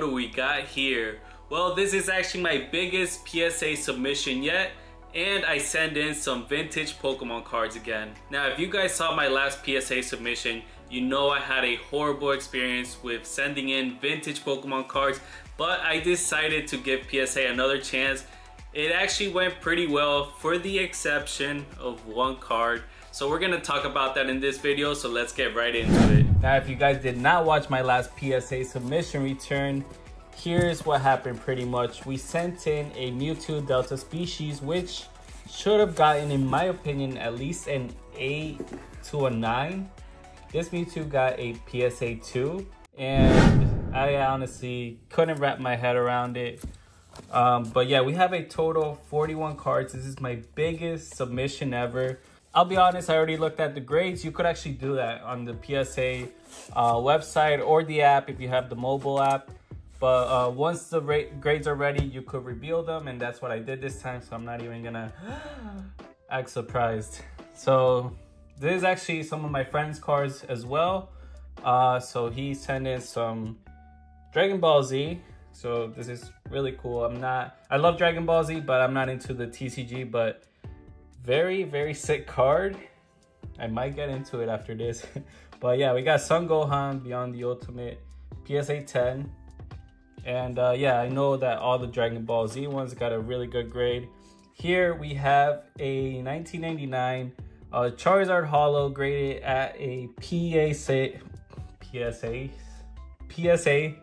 what do we got here? Well, this is actually my biggest PSA submission yet, and I send in some vintage Pokemon cards again. Now, if you guys saw my last PSA submission, you know I had a horrible experience with sending in vintage Pokemon cards, but I decided to give PSA another chance. It actually went pretty well for the exception of one card. So we're gonna talk about that in this video, so let's get right into it. Now, if you guys did not watch my last PSA submission return, here's what happened pretty much. We sent in a Mewtwo Delta species, which should have gotten, in my opinion, at least an 8 to a 9. This Mewtwo got a PSA 2, and I honestly couldn't wrap my head around it. But yeah, we have a total of 41 cards. This is my biggest submission ever. I'll be honest, I already looked at the grades. You could actually do that on the PSA website or the app if you have the mobile app. But once the grades are ready, you could reveal them, and that's what I did this time, so I'm not even gonna act surprised. So this is actually some of my friend's cards as well. So he sent in some Dragon Ball Z. So this is really cool. I love Dragon Ball Z, but I'm not into the TCG, but very, very sick card. I might get into it after this. But yeah, we got Sun Gohan Beyond the Ultimate, PSA 10. And yeah, I know that all the Dragon Ball Z ones got a really good grade. Here we have a 1999 Charizard Holo graded at a PSA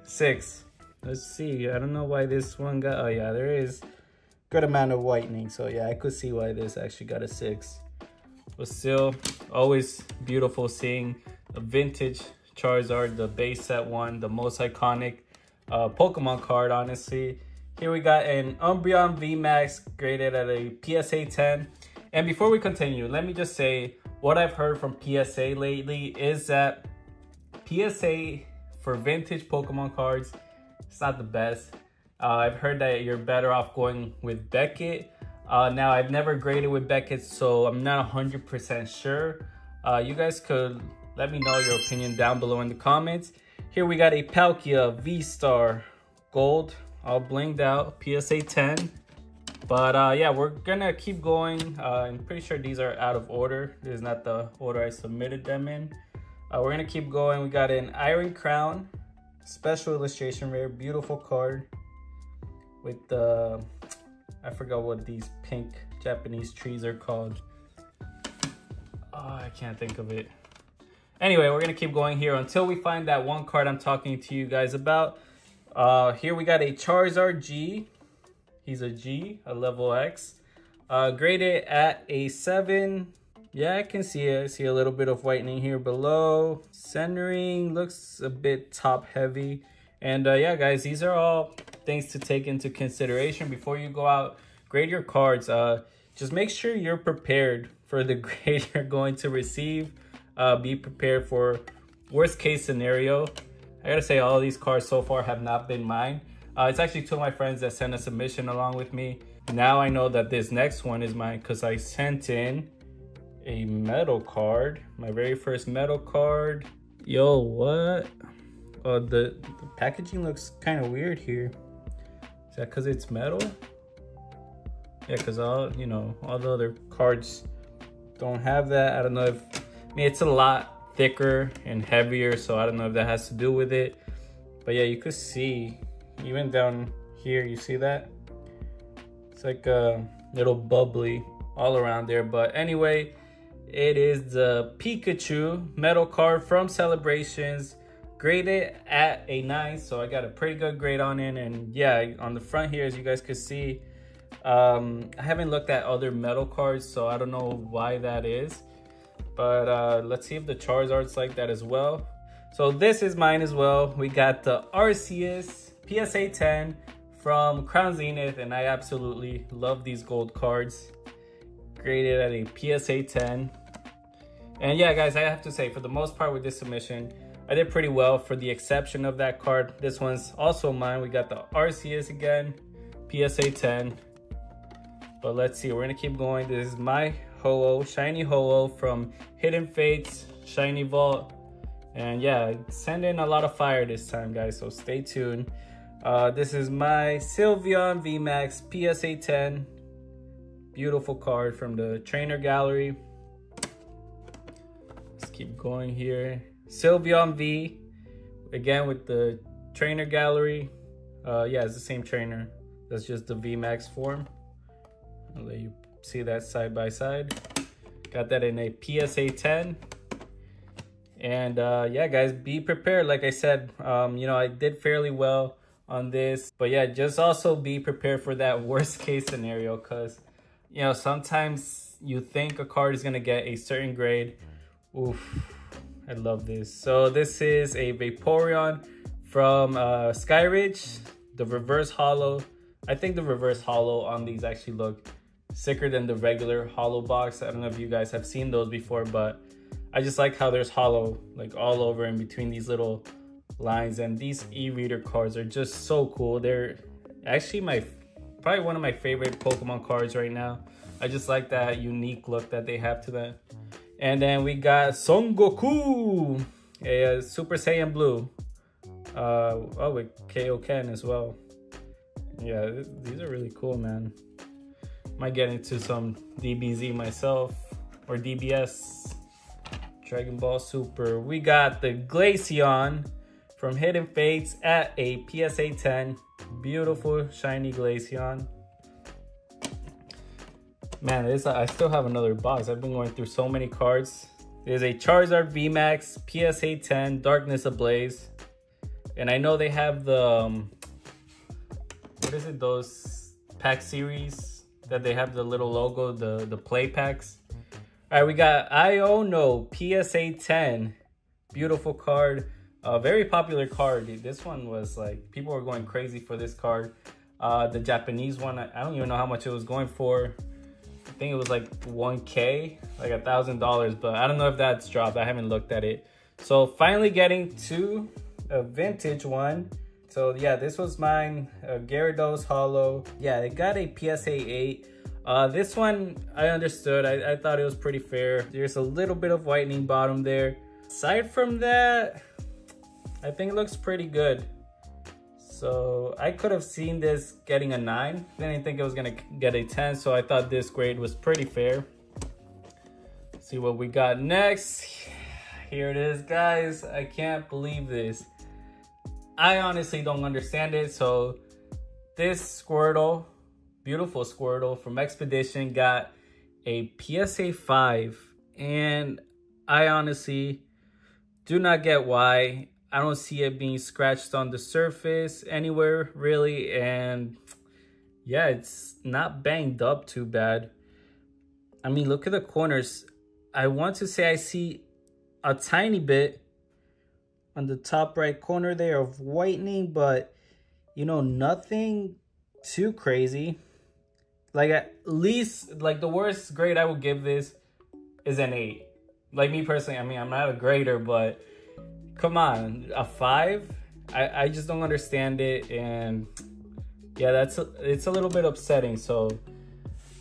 6. Let's see, I don't know why this one got, oh yeah, there is good amount of whitening. So yeah, I could see why this actually got a 6. But still, always beautiful seeing a vintage Charizard, the base set one, the most iconic Pokemon card, honestly. Here we got an Umbreon VMAX graded at a PSA 10. And before we continue, let me just say what I've heard from PSA lately is that PSA for vintage Pokemon cards, it's not the best. I've heard that you're better off going with Beckett. Now, I've never graded with Beckett, so I'm not 100% sure. You guys could let me know your opinion down below in the comments. Here we got a Palkia V-Star gold, all blinged out, PSA 10. But yeah, we're gonna keep going. I'm pretty sure these are out of order. This is not the order I submitted them in. We're gonna keep going. We got an Iron Crown, special illustration rare, beautiful card with the, I forgot what these pink Japanese trees are called. Oh, I can't think of it. Anyway, we're gonna keep going here until we find that one card I'm talking to you guys about. Here we got a Charizard G. He's a G, a level X, graded at a 7. Yeah, I can see it. I see a little bit of whitening here below. Centering looks a bit top heavy. And yeah, guys, these are all things to take into consideration before you go out, grade your cards. Just make sure you're prepared for the grade you're going to receive. Be prepared for worst case scenario. I gotta say, all of these cards so far have not been mine. It's actually two of my friends that sent a submission along with me. Now I know that this next one is mine because I sent in a metal card, my very first metal card. Yo, what? Oh, the packaging looks kind of weird here. Is that because it's metal? Yeah, because all, you know, all the other cards don't have that. I don't know if, I mean, it's a lot thicker and heavier, so I don't know if that has to do with it. But yeah, you could see even down here, you see that it's like a little bubbly all around there. But anyway, it is the Pikachu metal card from Celebrations, graded at a 9. So I got a pretty good grade on it. And yeah, on the front here, as you guys could see, I haven't looked at other metal cards, so I don't know why that is. But let's see if the Charizard's like that as well. So this is mine as well. We got the Arceus PSA 10 from Crown Zenith, and I absolutely love these gold cards. Graded at a PSA 10. And yeah, guys, I have to say, for the most part with this submission, I did pretty well for the exception of that card. This one's also mine. We got the Arceus again, PSA 10. But let's see, we're gonna keep going. This is my Ho-Oh, Shiny Ho-Oh from Hidden Fates, Shiny Vault. And yeah, send in a lot of fire this time, guys, so stay tuned. This is my Sylveon VMAX PSA 10. Beautiful card from the Trainer Gallery. Let's keep going here. Sylveon V, again with the Trainer Gallery. Yeah, it's the same trainer. That's just the VMAX form. I'll let you see that side by side. Got that in a PSA 10. And yeah, guys, be prepared. Like I said, you know, I did fairly well on this. But yeah, just also be prepared for that worst case scenario, because, you know, sometimes you think a card is going to get a certain grade. Oof, I love this. So this is a Vaporeon from Skyridge, the reverse holo. I think the reverse holo on these actually look sicker than the regular holo box. I don't know if you guys have seen those before, but I just like how there's holo like all over in between these little lines. And these e-reader cards are just so cool. They're actually my probably one of my favorite Pokemon cards right now. I just like that unique look that they have to them. And then we got Son Goku, a Super Saiyan Blue. Oh, with Kaoken as well. Yeah, these are really cool, man. Might get into some DBZ myself, or DBS. Dragon Ball Super. We got the Glaceon from Hidden Fates at a PSA 10. Beautiful shiny Glaceon. Man, I still have another box. I've been going through so many cards. There's a Charizard VMAX PSA 10 Darkness Ablaze. And I know they have the what is it? Those pack series that they have the little logo, the play packs. All right, we got Iono PSA 10. Beautiful card. Very popular card. This one was like, people were going crazy for this card. The Japanese one, I don't even know how much it was going for. I think it was like 1K, like $1,000, but I don't know if that's dropped. I haven't looked at it. So finally getting to a vintage one. So yeah, this was mine, Gyarados Holo. Yeah, it got a PSA 8. This one I understood. I thought it was pretty fair. There's a little bit of whitening bottom there. Aside from that, I think it looks pretty good. So I could have seen this getting a 9. I didn't think it was gonna get a 10, so I thought this grade was pretty fair. Let's see what we got next. Here it is, guys. I can't believe this. I honestly don't understand it. So this Squirtle, beautiful Squirtle from Expedition, got a PSA 5, and I honestly do not get why. I don't see it being scratched on the surface anywhere really, and yeah, it's not banged up too bad. I mean, look at the corners. I want to say I see a tiny bit on the top right corner there of whitening, but you know, nothing too crazy. Like, at least, like, the worst grade I would give this is an 8. Like, me personally, I mean, I'm not a grader, but come on, a 5? I just don't understand it. And yeah, it's a little bit upsetting. So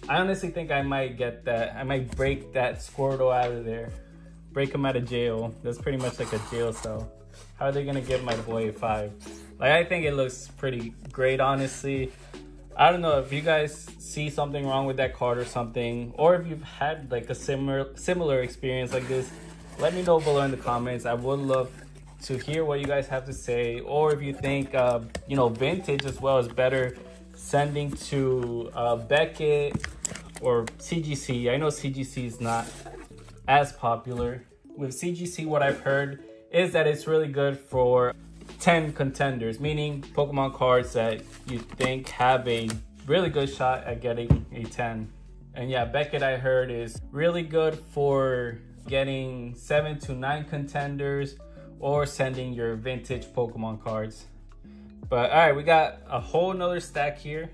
I honestly think I might get that. I might break that Squirtle out of there. Break him out of jail. That's pretty much like a jail cell. How are they gonna give my boy a 5? Like, I think it looks pretty great, honestly. I don't know if you guys see something wrong with that card or something, or if you've had like a similar experience like this, let me know below in the comments. I would love to hear what you guys have to say, or if you think, you know, vintage as well is better, sending to Beckett or CGC. I know CGC is not as popular. With CGC, what I've heard is that it's really good for 10 contenders, meaning Pokemon cards that you think have a really good shot at getting a 10. And yeah, Beckett, I heard, is really good for getting 7 to 9 contenders, or sending your vintage Pokemon cards. But all right, we got a whole nother stack here,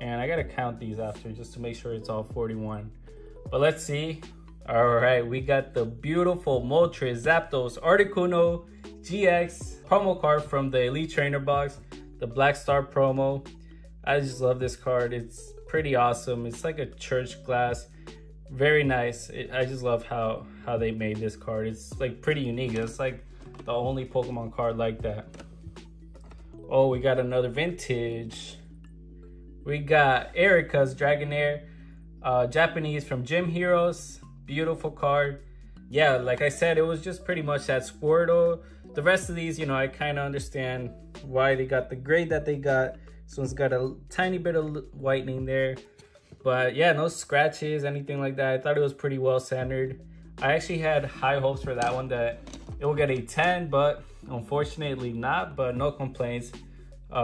and I gotta count these after just to make sure it's all 41. But let's see. All right, we got the beautiful Moltres, Zapdos, Articuno GX promo card from the Elite Trainer box, the Black Star promo. I just love this card. It's pretty awesome. It's like a church glass. Very nice. I just love how they made this card. It's like pretty unique. It's like the only Pokemon card like that. Oh, we got another vintage. We got Erika's Dragonair, Japanese from Gym Heroes. Beautiful card. Yeah, like I said, it was just pretty much that Squirtle. The rest of these, you know, I kind of understand why they got the grade that they got. So it's got a tiny bit of whitening there. But yeah, no scratches, anything like that. I thought it was pretty well centered. I actually had high hopes for that one that it will get a 10, but unfortunately not, but no complaints.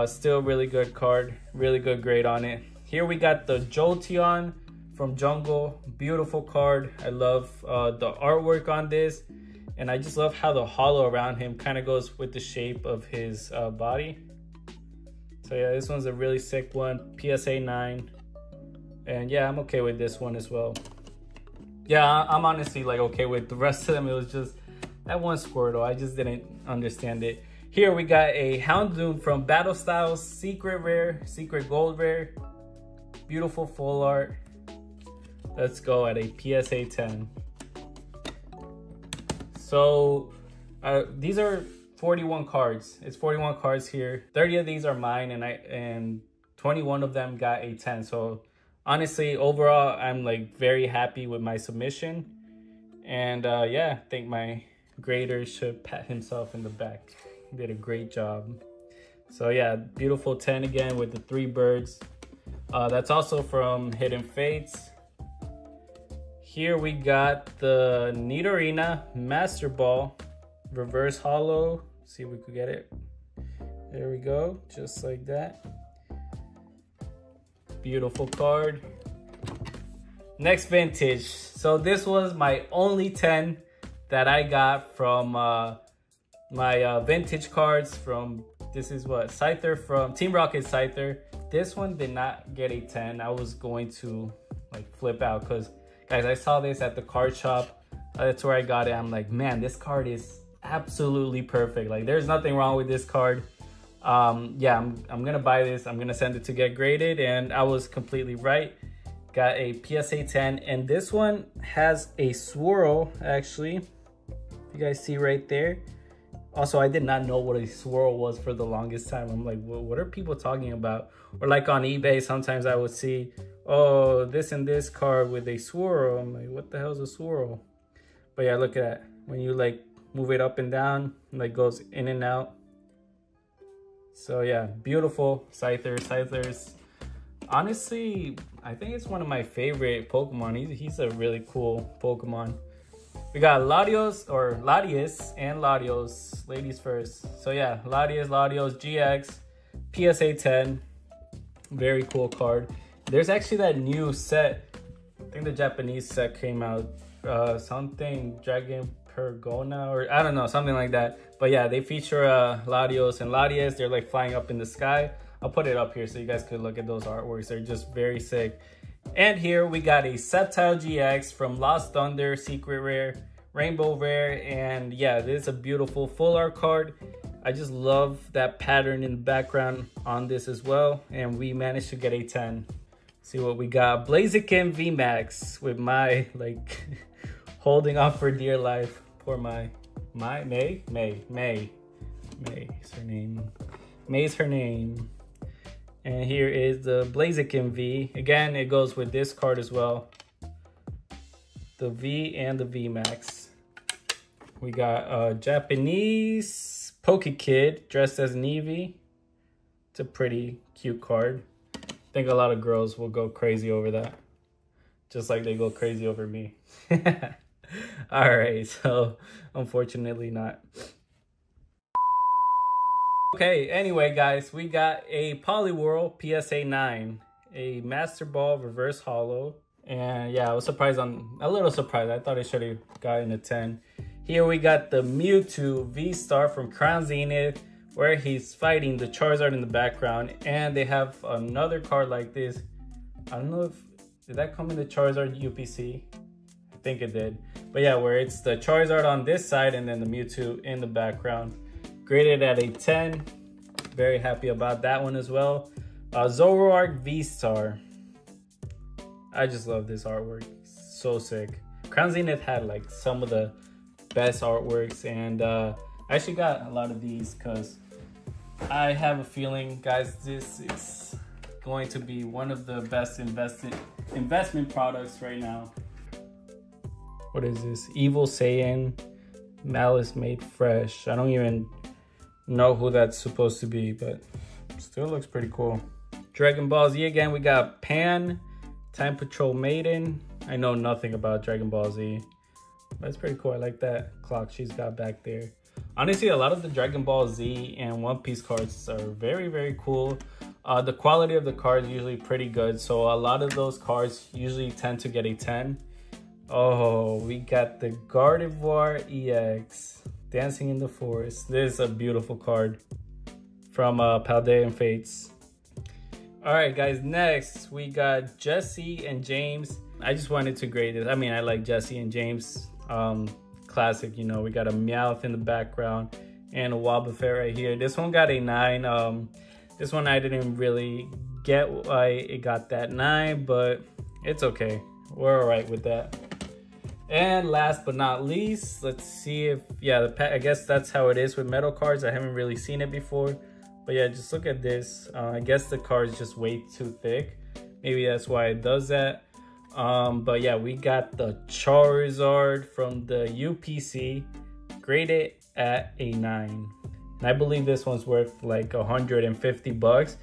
Still really good card, really good grade on it. Here we got the Jolteon from Jungle. Beautiful card. I love the artwork on this. And I just love how the hollow around him kind of goes with the shape of his body. So yeah, this one's a really sick one. PSA 9. And yeah, I'm okay with this one as well. Yeah, I'm honestly like okay with the rest of them. It was just that one Squirtle. I just didn't understand it. Here we got a Houndoom from Battle Styles. Secret Rare, Secret Gold Rare. Beautiful full art. Let's go at a PSA 10. So these are 41 cards. It's 41 cards here. 30 of these are mine, and 21 of them got a 10. So honestly, overall, I'm like very happy with my submission. And yeah, I think my grader should pat himself in the back. He did a great job. So yeah, beautiful 10 again with the 3 birds. That's also from Hidden Fates. Here we got the Nidorina Master Ball, Reverse Hollow. See if we could get it. There we go, just like that. Beautiful card. Next vintage. So this was my only 10 that I got from my vintage cards from, this is what, Scyther from Team Rocket Scyther. This one did not get a 10. I was going to like flip out because guys, I saw this at the card shop. That's where I got it. I'm like, man, this card is absolutely perfect. Like there's nothing wrong with this card. Yeah, I'm gonna buy this. I'm gonna send it to get graded, and I was completely right. Got a PSA 10, and this one has a swirl, actually. You guys see right there. Also, I did not know what a swirl was for the longest time. I'm like, well, what are people talking about? Or like on eBay, sometimes I would see, oh, this and this card with a swirl. I'm like, what the hell is a swirl? But yeah, look at that. When you like move it up and down, it like goes in and out. So yeah, beautiful Scyther. Scyther's honestly, I think it's one of my favorite Pokemon. He's a really cool Pokemon. We got Latios, or Latias and Latios, ladies first. So yeah, Latios GX, PSA 10, very cool card. There's actually that new set, I think the Japanese set came out, something Dragon Pergona, or I don't know, something like that. But yeah, they feature Latios and Latias. They're like flying up in the sky. I'll put it up here so you guys could look at those artworks. They're just very sick. And here we got a Sceptile GX from Lost Thunder, Secret Rare, Rainbow Rare. And yeah, this is a beautiful full art card. I just love that pattern in the background on this as well. And we managed to get a 10. See what we got. Blaziken VMAX with my like holding on for dear life. Poor May is her name. May's her name. And here is the Blaziken V. Again, it goes with this card as well. The V and the VMAX. We got a Japanese Pokekid dressed as an Eevee. It's a pretty cute card. I think a lot of girls will go crazy over that. Just like they go crazy over me. All right, so unfortunately not. Okay, anyway guys, we got a Poliwhirl PSA 9, a Master Ball Reverse Hollow. And yeah, I was surprised on, a little surprised. I thought it should have gotten a 10. Here we got the Mewtwo V-Star from Crown Zenith, where he's fighting the Charizard in the background. And they have another card like this. I don't know if, did that come in the Charizard UPC? I think it did. But yeah, where it's the Charizard on this side and then the Mewtwo in the background. Graded at a 10. Very happy about that one as well. Zoroark V-Star. I just love this artwork. So sick. Crown Zenith had like some of the best artworks. And I actually got a lot of these because I have a feeling, guys, this is going to be one of the best investment products right now. What is this? Evil Saiyan, Malice Made Fresh. I don't even know who that's supposed to be, but still looks pretty cool. Dragon Ball Z again, we got Pan, Time Patrol Maiden. I know nothing about Dragon Ball Z. That's pretty cool. I like that clock she's got back there. Honestly, a lot of the Dragon Ball Z and One Piece cards are very, very cool. The quality of the cards usually pretty good. So a lot of those cards usually tend to get a 10. Oh, we got the Gardevoir EX, Dancing in the Forest. This is a beautiful card from Hidden Fates. All right, guys, next we got Jesse and James. I just wanted to grade this. I mean, I like Jesse and James. Classic, you know, we got a Meowth in the background and a Wobbuffet right here. This one got a 9. This one I didn't really get why it got that 9, but it's okay. We're all right with that. And last but not least, let's see if, yeah, the pack, I guess that's how it is with metal cards. I haven't really seen it before, but yeah, just look at this. I guess the card is just way too thick. Maybe that's why it does that. But yeah, we got the Charizard from the UPC, graded at a 9. And I believe this one's worth like $150.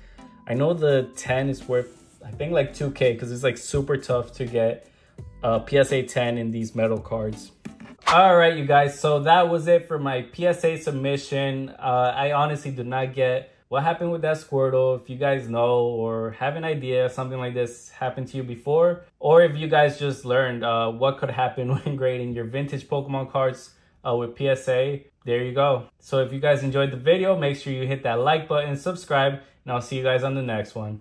I know the 10 is worth, I think, like 2K, because it's like super tough to get PSA 10 in these metal cards. All right, you guys, so that was it for my PSA submission. I honestly do not get what happened with that Squirtle. If you guys know or have an idea something like this happened to you before, or if you guys just learned what could happen when grading your vintage Pokemon cards with PSA, there you go. So if you guys enjoyed the video, make sure you hit that like button, subscribe, and I'll see you guys on the next one.